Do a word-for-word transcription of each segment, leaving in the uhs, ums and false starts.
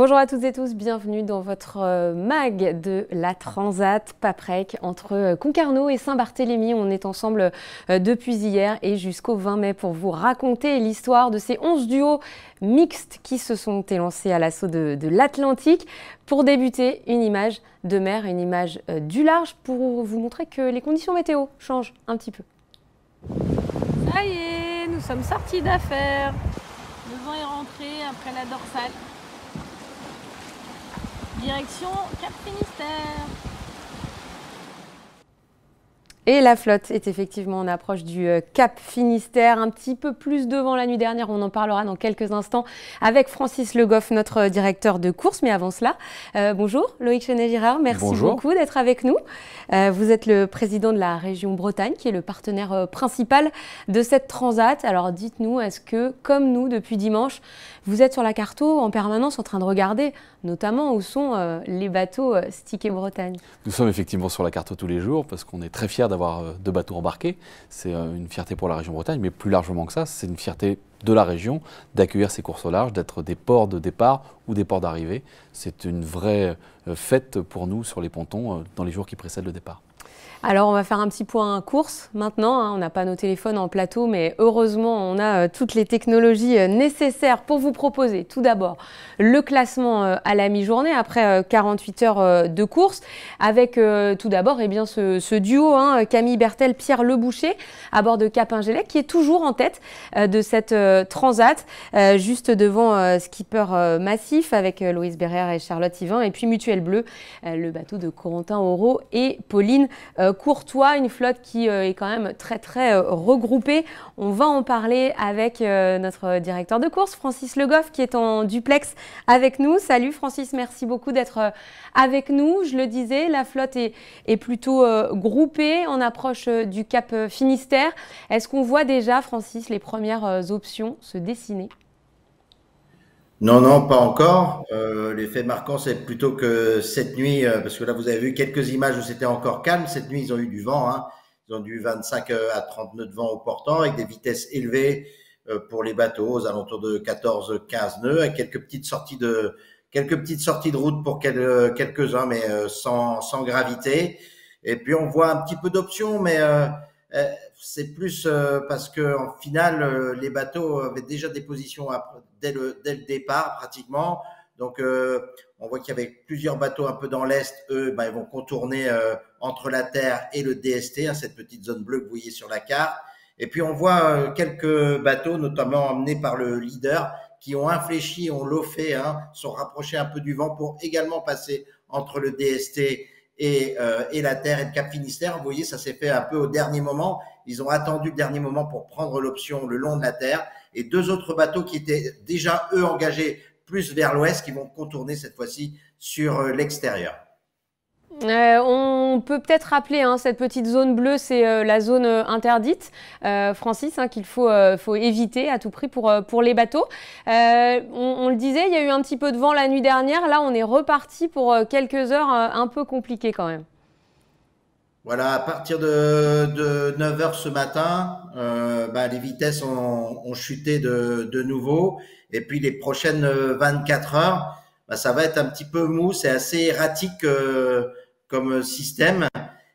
Bonjour à toutes et tous, bienvenue dans votre mag de la Transat Paprec entre Concarneau et Saint-Barthélemy. On est ensemble depuis hier et jusqu'au vingt mai pour vous raconter l'histoire de ces onze duos mixtes qui se sont élancés à l'assaut de, de l'Atlantique. Pour débuter, une image de mer, une image du large pour vous montrer que les conditions météo changent un petit peu. Ça y est, nous sommes sortis d'affaires. Le vent est rentré après la dorsale. Direction Cap Finistère. Et la flotte est effectivement en approche du Cap Finistère, un petit peu plus devant la nuit dernière. On en parlera dans quelques instants avec Francis Le Goff, notre directeur de course. Mais avant cela, euh, bonjour Loïc Chenais-Girard, merci bonjour. beaucoup d'être avec nous. Euh, vous êtes le président de la région Bretagne, qui est le partenaire euh, principal de cette transat. Alors dites-nous, est-ce que, comme nous, depuis dimanche, vous êtes sur la carto en permanence en train de regarder, notamment où sont euh, les bateaux euh, Stiké-Bretagne? Nous sommes effectivement sur la carto tous les jours parce qu'on est très fiers d'avoir deux bateaux embarqués. C'est une fierté pour la région Bretagne, mais plus largement que ça, c'est une fierté de la région d'accueillir ces courses au large, d'être des ports de départ ou des ports d'arrivée. C'est une vraie fête pour nous sur les pontons dans les jours qui précèdent le départ. Alors on va faire un petit point course maintenant, hein. On n'a pas nos téléphones en plateau, mais heureusement on a euh, toutes les technologies euh, nécessaires pour vous proposer tout d'abord le classement euh, à la mi-journée après euh, quarante-huit heures euh, de course, avec euh, tout d'abord eh bien ce, ce duo, hein, Camille Bertel, Pierre Leboucher à bord de Cap Finistère qui est toujours en tête euh, de cette euh, transat, euh, juste devant euh, Skipper euh, Massif avec euh, Louise Berrer et Charlotte Yvain, et puis Mutuel Bleu, euh, le bateau de Corentin Auro et Pauline euh, Courtois, une flotte qui euh, est quand même très très euh, regroupée. On va en parler avec euh, notre directeur de course, Francis Le Goff, qui est en duplex avec nous. Salut Francis, merci beaucoup d'être euh, avec nous. Je le disais, la flotte est, est plutôt euh, groupée en approche euh, du Cap Finistère. Est-ce qu'on voit déjà, Francis, les premières euh, options se dessiner? Non, non, pas encore. Euh, l'effet marquant, c'est plutôt que cette nuit, euh, parce que là, vous avez vu quelques images où c'était encore calme. Cette nuit, ils ont eu du vent. Hein. Ils ont du vingt-cinq à trente nœuds de vent au portant, avec des vitesses élevées euh, pour les bateaux, aux alentours de quatorze quinze nœuds, avec quelques petites sorties de quelques petites sorties de route pour quel, quelques-uns, mais euh, sans, sans gravité. Et puis, on voit un petit peu d'options, mais euh, euh, c'est plus euh, parce que en finale, euh, les bateaux avaient déjà des positions après. Dès le, dès le départ pratiquement. Donc, euh, on voit qu'il y avait plusieurs bateaux un peu dans l'est. Eux, ben, ils vont contourner euh, entre la Terre et le D S T, hein, cette petite zone bleue que vous voyez sur la carte. Et puis, on voit euh, quelques bateaux, notamment emmenés par le leader, qui ont infléchi, ont loffé, hein, sont rapprochés un peu du vent pour également passer entre le D S T et, euh, et la Terre et le Cap Finistère. Vous voyez, ça s'est fait un peu au dernier moment. Ils ont attendu le dernier moment pour prendre l'option le long de la Terre. Et deux autres bateaux qui étaient déjà, eux, engagés plus vers l'ouest, qui vont contourner cette fois-ci sur l'extérieur. Euh, on peut peut-être rappeler, hein, cette petite zone bleue, c'est euh, la zone interdite, euh, Francis, hein, qu'il faut, euh, faut éviter à tout prix pour, pour les bateaux. Euh, on, on le disait, il y a eu un petit peu de vent la nuit dernière. Là, on est reparti pour quelques heures euh, un peu compliquées quand même. Voilà, à partir de, de neuf heures ce matin, euh, bah, les vitesses ont, ont chuté de, de nouveau. Et puis, les prochaines vingt-quatre heures, bah, ça va être un petit peu mou. C'est assez erratique euh, comme système.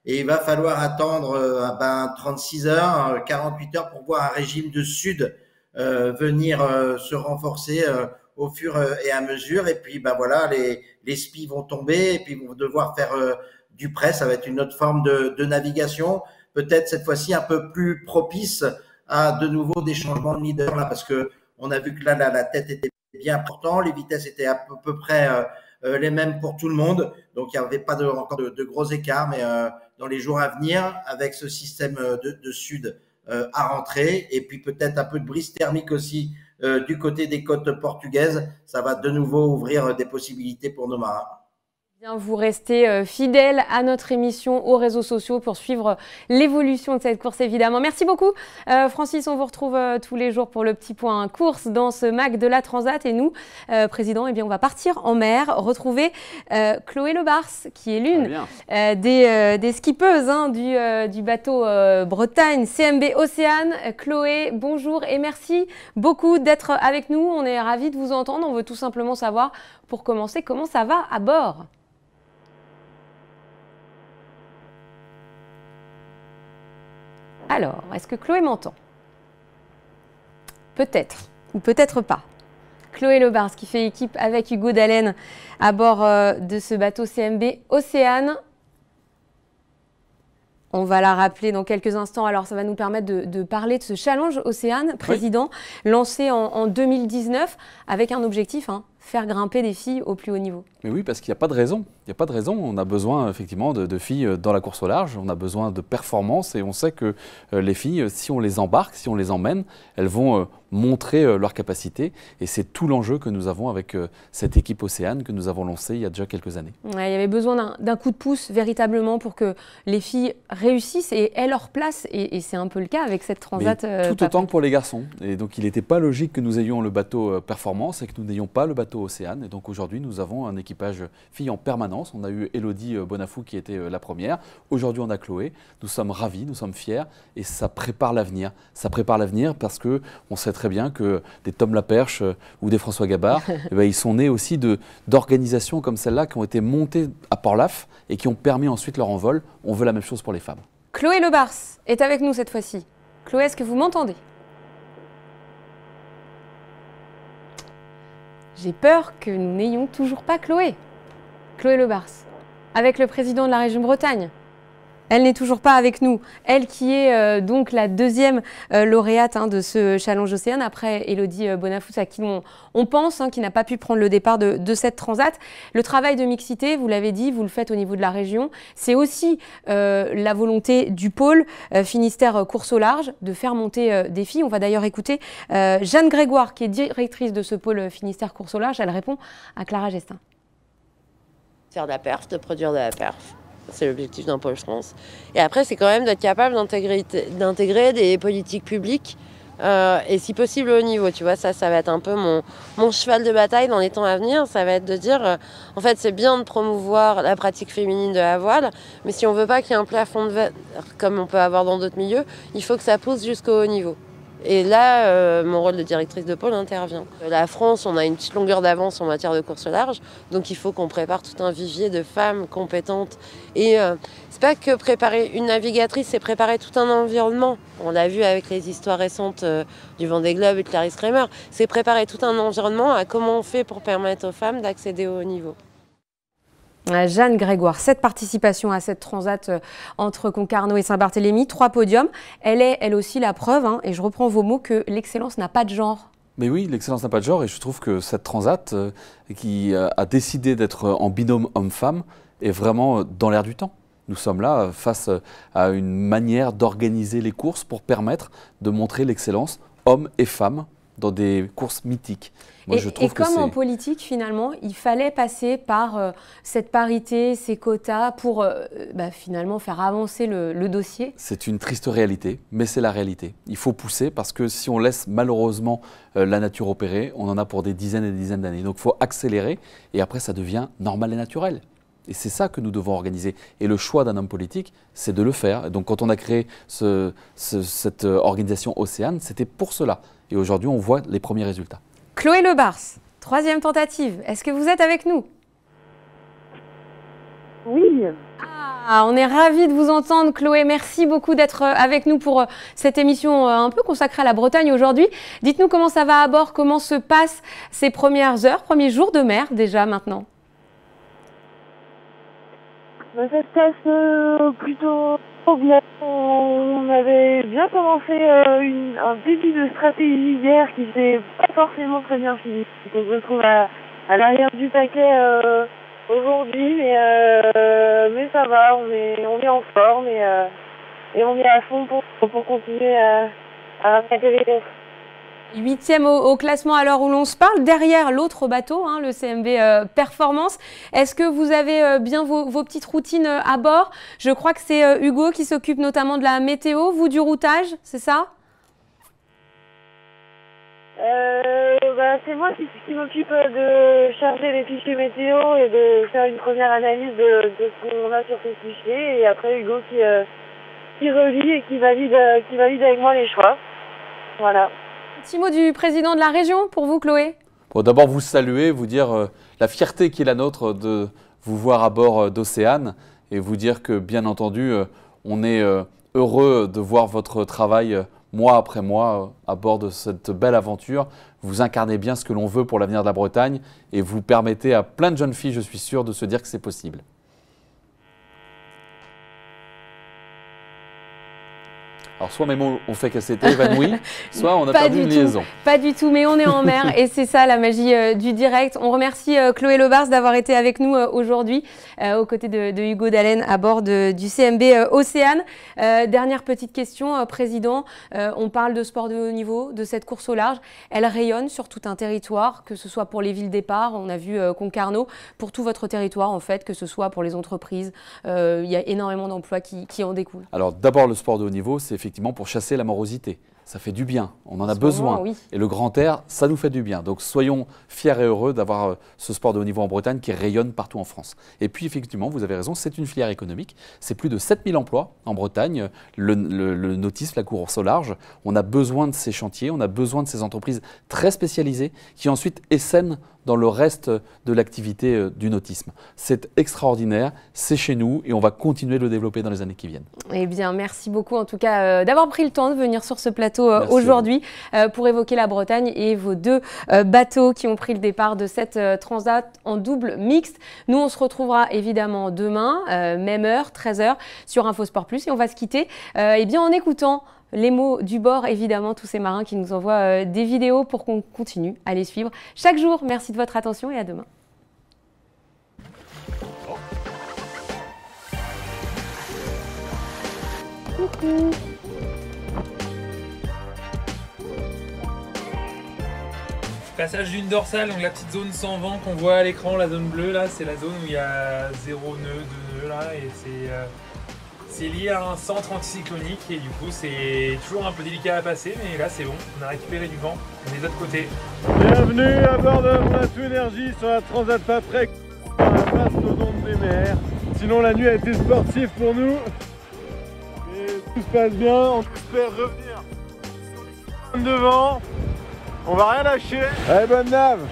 Et il va falloir attendre euh, bah, trente-six heures, quarante-huit heures pour voir un régime de sud euh, venir euh, se renforcer euh, au fur et à mesure. Et puis, bah, voilà, les, les spies vont tomber et puis vont devoir faire… Euh, du près, ça va être une autre forme de, de navigation, peut-être cette fois-ci un peu plus propice à de nouveau des changements de leader, là, parce que on a vu que là, là la tête était bien importante, les vitesses étaient à peu, peu près euh, les mêmes pour tout le monde, donc il n'y avait pas de, encore de, de gros écarts, mais euh, dans les jours à venir, avec ce système de, de sud euh, à rentrer, et puis peut-être un peu de brise thermique aussi euh, du côté des côtes portugaises, ça va de nouveau ouvrir des possibilités pour nos marins. Bien, vous restez fidèles à notre émission, aux réseaux sociaux pour suivre l'évolution de cette course évidemment. Merci beaucoup euh, Francis, on vous retrouve euh, tous les jours pour le petit point course dans ce mag de la Transat. Et nous, euh, Président, eh bien, on va partir en mer, retrouver euh, Chloé Le Bars qui est l'une euh, des, euh, des skippeuses hein, du, euh, du bateau euh, Bretagne C M B Océane. Chloé, bonjour et merci beaucoup d'être avec nous. On est ravis de vous entendre, on veut tout simplement savoir pour commencer comment ça va à bord. Alors, est-ce que Chloé m'entend? Peut-être, ou peut-être pas. Chloé Le Bars qui fait équipe avec Hugo Dhallenne à bord de ce bateau C M B Océane. On va la rappeler dans quelques instants. Alors, ça va nous permettre de, de parler de ce challenge Océane, président, oui. lancé en, en deux mille dix-neuf avec un objectif, hein, faire grimper des filles au plus haut niveau. Mais oui, parce qu'il n'y a pas de raison. Il n'y a pas de raison. On a besoin effectivement de, de filles dans la course au large. On a besoin de performance et on sait que euh, les filles, si on les embarque, si on les emmène, elles vont euh, montrer euh, leur capacité. Et c'est tout l'enjeu que nous avons avec euh, cette équipe Océane que nous avons lancée il y a déjà quelques années. Ouais, il y avait besoin d'un coup de pouce véritablement pour que les filles réussissent et aient leur place. Et, et c'est un peu le cas avec cette transat. Euh, tout autant que pour les garçons. Et donc, il n'était pas logique que nous ayons le bateau euh, performance et que nous n'ayons pas le bateau Océane. Et donc aujourd'hui, nous avons un équipage filles en permanence. On a eu Élodie Bonnafous qui était la première. Aujourd'hui, on a Chloé. Nous sommes ravis, nous sommes fiers et ça prépare l'avenir. Ça prépare l'avenir parce que on sait très bien que des Tom Laperche ou des François Gabard, eh ben, ils sont nés aussi de d'organisations comme celle-là qui ont été montées à Port-Laf et qui ont permis ensuite leur envol. On veut la même chose pour les femmes. Chloé Le Bars est avec nous cette fois-ci. Chloé, est-ce que vous m'entendez? J'ai peur que nous n'ayons toujours pas Chloé. Chloé Le Bars, avec le président de la région Bretagne. Elle n'est toujours pas avec nous. Elle qui est euh, donc la deuxième euh, lauréate hein, de ce challenge Océane, après Élodie Bonnafous, à qui on, on pense, hein, qui n'a pas pu prendre le départ de, de cette transat. Le travail de mixité, vous l'avez dit, vous le faites au niveau de la région. C'est aussi euh, la volonté du pôle euh, Finistère-Course au large de faire monter euh, des filles. On va d'ailleurs écouter euh, Jeanne Grégoire, qui est directrice de ce pôle Finistère-Course au large. Elle répond à Clara Gestin. Faire de la perf, de produire de la perf. C'est l'objectif d'un pôle France. Et après, c'est quand même d'être capable d'intégrer des politiques publiques euh, et si possible au niveau. Tu vois, ça, ça va être un peu mon, mon cheval de bataille dans les temps à venir. Ça va être de dire, euh, en fait, c'est bien de promouvoir la pratique féminine de la voile, mais si on veut pas qu'il y ait un plafond de verre comme on peut avoir dans d'autres milieux, il faut que ça pousse jusqu'au haut niveau. Et là, euh, mon rôle de directrice de pôle intervient. La France, on a une petite longueur d'avance en matière de course au large, donc il faut qu'on prépare tout un vivier de femmes compétentes. Et euh, c'est pas que préparer une navigatrice, c'est préparer tout un environnement. On l'a vu avec les histoires récentes euh, du Vendée Globe et de Clarisse Kramer. C'est préparer tout un environnement à comment on fait pour permettre aux femmes d'accéder au haut niveau. Jeanne Grégoire, cette participation à cette transat entre Concarneau et Saint-Barthélemy, trois podiums, elle est elle aussi la preuve, hein, et je reprends vos mots, que l'excellence n'a pas de genre. Mais oui, l'excellence n'a pas de genre et je trouve que cette transat euh, qui euh, a décidé d'être en binôme homme-femme est vraiment dans l'air du temps. Nous sommes là face à une manière d'organiser les courses pour permettre de montrer l'excellence hommes et femmes dans des courses mythiques. Moi, et, je trouve et comme que en politique, finalement, il fallait passer par euh, cette parité, ces quotas, pour euh, bah, finalement faire avancer le, le dossier. C'est une triste réalité, mais c'est la réalité. Il faut pousser parce que si on laisse malheureusement euh, la nature opérer, on en a pour des dizaines et des dizaines d'années. Donc, il faut accélérer et après, ça devient normal et naturel. Et c'est ça que nous devons organiser. Et le choix d'un homme politique, c'est de le faire. Et donc, quand on a créé ce, ce, cette organisation Océane, c'était pour cela. Et aujourd'hui, on voit les premiers résultats. Chloé Le Bars, troisième tentative. Est-ce que vous êtes avec nous? Oui. Ah, on est ravis de vous entendre, Chloé. Merci beaucoup d'être avec nous pour cette émission un peu consacrée à la Bretagne aujourd'hui. Dites-nous comment ça va à bord, comment se passent ces premières heures, premiers jours de mer déjà maintenant. Ça se passe plutôt bien. On avait bien commencé une, un début de stratégie hier qui s'est pas forcément très bien fini. Donc je me trouve à, à l'arrière du paquet euh, aujourd'hui, mais, euh, mais ça va, on est, on est en forme et, euh, et on est à fond pour, pour continuer à, à ramener les courses. Huitième au, au classement à l'heure où l'on se parle, derrière l'autre bateau, hein, le C M B euh, Performance. Est-ce que vous avez euh, bien vos, vos petites routines euh, à bord? Je crois que c'est euh, Hugo qui s'occupe notamment de la météo, vous du routage, c'est ça? euh, bah, C'est moi qui, qui m'occupe de charger les fichiers météo et de faire une première analyse de, de ce qu'on a sur ces fichiers. Et après Hugo qui, euh, qui relie et qui valide, euh, qui valide avec moi les choix. Voilà. Petit mot du président de la région pour vous, Chloé. Bon, d'abord, vous saluer, vous dire euh, la fierté qui est la nôtre de vous voir à bord euh, d'Océane et vous dire que, bien entendu, euh, on est euh, heureux de voir votre travail euh, mois après mois euh, à bord de cette belle aventure. Vous incarnez bien ce que l'on veut pour l'avenir de la Bretagne et vous permettez à plein de jeunes filles, je suis sûr, de se dire que c'est possible. Alors soit mes mots ont fait qu'elle s'était évanouie, soit on a perdu une liaison. Pas du tout, mais on est en mer et c'est ça la magie euh, du direct. On remercie euh, Chloé Le Bars d'avoir été avec nous euh, aujourd'hui euh, aux côtés de, de Hugo Dhallenne à bord de, du C M B euh, Océane. Euh, dernière petite question, euh, Président. Euh, on parle de sport de haut niveau, de cette course au large. Elle rayonne sur tout un territoire, que ce soit pour les villes départ, on a vu euh, Concarneau, pour tout votre territoire en fait, que ce soit pour les entreprises. Euh, il y a énormément d'emplois qui, qui en découlent. Alors d'abord le sport de haut niveau, c'est effectivement pour chasser la morosité. Ça fait du bien, on en a besoin. Moment, oui. Et le grand air, ça nous fait du bien. Donc soyons fiers et heureux d'avoir ce sport de haut niveau en Bretagne qui rayonne partout en France. Et puis effectivement, vous avez raison, c'est une filière économique. C'est plus de sept mille emplois en Bretagne, le, le, le nautisme, la course au large. On a besoin de ces chantiers, on a besoin de ces entreprises très spécialisées qui ensuite essaiment dans le reste de l'activité du nautisme. C'est extraordinaire, c'est chez nous et on va continuer de le développer dans les années qui viennent. Eh bien, merci beaucoup en tout cas euh, d'avoir pris le temps de venir sur ce plateau euh, aujourd'hui euh, pour évoquer la Bretagne et vos deux euh, bateaux qui ont pris le départ de cette euh, transat en double mixte. Nous, on se retrouvera évidemment demain, euh, même heure, treize heures, sur InfoSport plus, et on va se quitter euh, eh bien, en écoutant les mots du bord, évidemment, tous ces marins qui nous envoient euh, des vidéos pour qu'on continue à les suivre chaque jour. Merci de votre attention et à demain. Coucou. Passage d'une dorsale, donc la petite zone sans vent qu'on voit à l'écran, la zone bleue, là, c'est la zone où il y a zéro nœud, deux nœuds, là, et c'est... Euh... C'est lié à un centre anticyclonique et du coup c'est toujours un peu délicat à passer, mais là c'est bon, on a récupéré du vent, on est de l'autre côté. Bienvenue à bord de Mato Energie sur la Transat Paprec, sur la face aux ondes des mers. Sinon la nuit a été sportive pour nous, et tout se passe bien, on espère revenir devant, on va rien lâcher. Allez bonne nave.